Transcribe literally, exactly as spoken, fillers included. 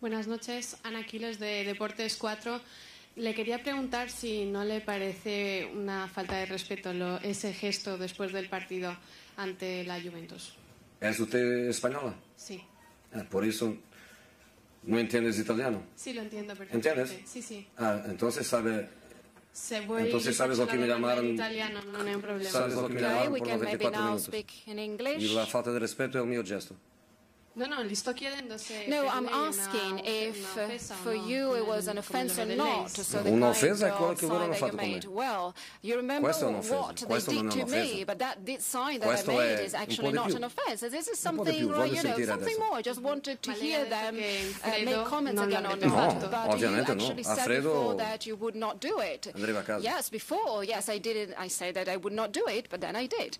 Buenas noches, Ana Quiles de Deportes cuatro. Le quería preguntar si no le parece una falta de respeto lo, ese gesto después del partido ante la Juventus. ¿Es usted española? Sí. Ah, por eso no entiendes italiano. Sí, lo entiendo perfectamente. ¿Entiendes? Sí, sí. Ah, entonces sabe. Se voy entonces sabes lo que me llamaron. Italiano, no hay un problema. Sabes lo que me llamaron por los veinticuatro minutos. Y la falta de respeto es el mío gesto. No, no, no, I'm asking if uh, for you it was an offense or not. So the kind of sign that you made, well, you remember what they did to me, but that sign that I made is actually not an offense. This is something, well, you know, something more. I just wanted to hear them uh, make comments again on that. But you actually said before that you would not do it. Yes, before, yes, I did it. I said that I would not do it, but then I did.